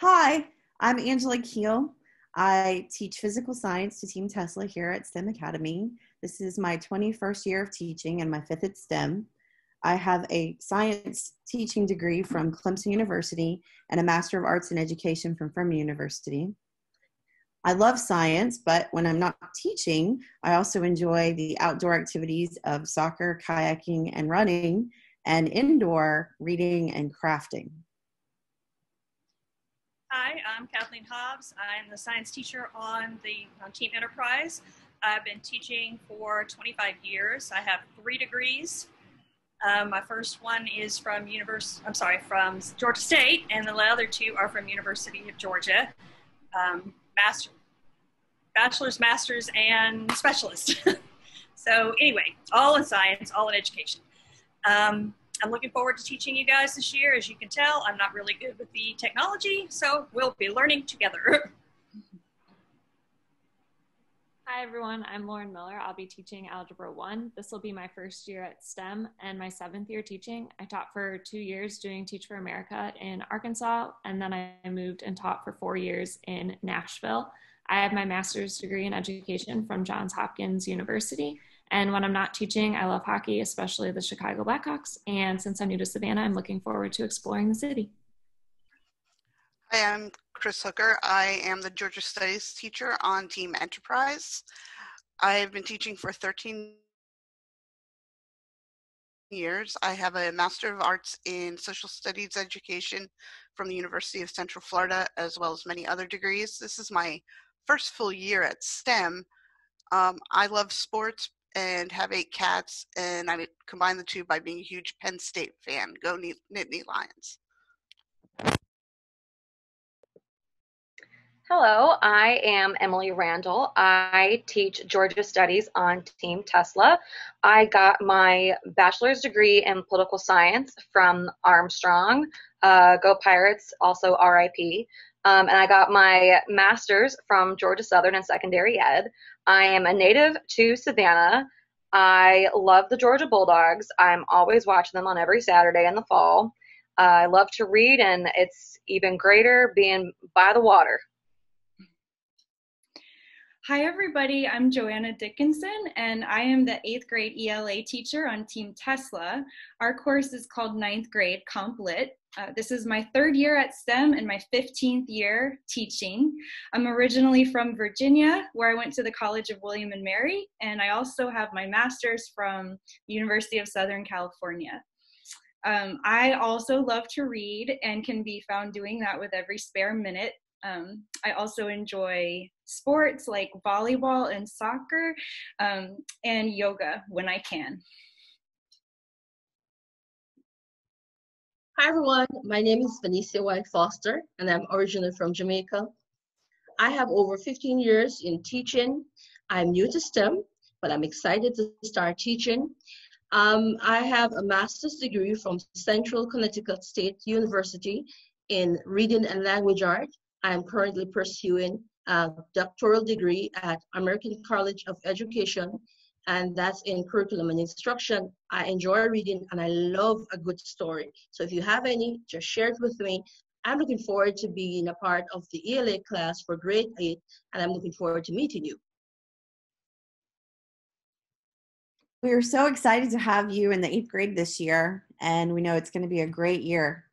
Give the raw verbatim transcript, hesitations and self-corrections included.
Hi, I'm Angela Keel. I teach physical science to Team Tesla here at STEM Academy. This is my twenty-first year of teaching and my fifth at STEM. I have a science teaching degree from Clemson University and a Master of Arts in Education from Furman University. I love science, but when I'm not teaching, I also enjoy the outdoor activities of soccer, kayaking, and running, and indoor reading and crafting. Hi, I'm Kathleen Hobbs. I'm the science teacher on the on Team Enterprise. I've been teaching for twenty-five years. I have three degrees. Um, my first one is from University, I'm sorry, from Georgia State, and the other two are from University of Georgia. Um, master, bachelor's, master's, and specialist. So anyway, all in science, all in education. Um, I'm looking forward to teaching you guys this year. As you can tell, I'm not really good with the technology, so we'll be learning together. Hi everyone, I'm Lauren Miller. I'll be teaching Algebra one. This will be my first year at STEM and my seventh year teaching. I taught for two years doing Teach for America in Arkansas, and then I moved and taught for four years in Nashville. I have my master's degree in education from Johns Hopkins University, and when I'm not teaching, I love hockey, especially the Chicago Blackhawks, and since I'm new to Savannah, I'm looking forward to exploring the city. Hi, I'm Chris Hooker. I am the Georgia Studies teacher on Team Enterprise. I've been teaching for thirteen years. I have a Master of Arts in Social Studies Education from the University of Central Florida, as well as many other degrees. This is my first full year at STEM. Um, I love sports and have eight cats, and I combine the two by being a huge Penn State fan. Go Nittany Lions. Hello, I am Emily Randall. I teach Georgia Studies on Team Tesla. I got my bachelor's degree in political science from Armstrong. Uh, go Pirates, also R I P. Um, and I got my master's from Georgia Southern in secondary ed. I am a native to Savannah. I love the Georgia Bulldogs. I'm always watching them on every Saturday in the fall. Uh, I love to read, and it's even greater being by the water. Hi everybody, I'm Joanna Dickinson, and I am the eighth grade E L A teacher on Team Tesla. Our course is called ninth grade Comp Lit. Uh, this is my third year at STEM and my fifteenth year teaching. I'm originally from Virginia, where I went to the College of William and Mary, and I also have my master's from the University of Southern California. Um, I also love to read and can be found doing that with every spare minute. Um, I also enjoy sports like volleyball and soccer, um, and yoga when I can. Hi everyone, my name is Vanessa White-Foster, and I'm originally from Jamaica. I have over fifteen years in teaching. I'm new to STEM, but I'm excited to start teaching. Um, I have a master's degree from Central Connecticut State University in reading and language art. I'm currently pursuing a doctoral degree at American College of Education, and that's in curriculum and instruction. I enjoy reading, and I love a good story. So if you have any, just share it with me. I'm looking forward to being a part of the E L A class for grade eight, and I'm looking forward to meeting you. We are so excited to have you in the eighth grade this year, and we know it's going to be a great year.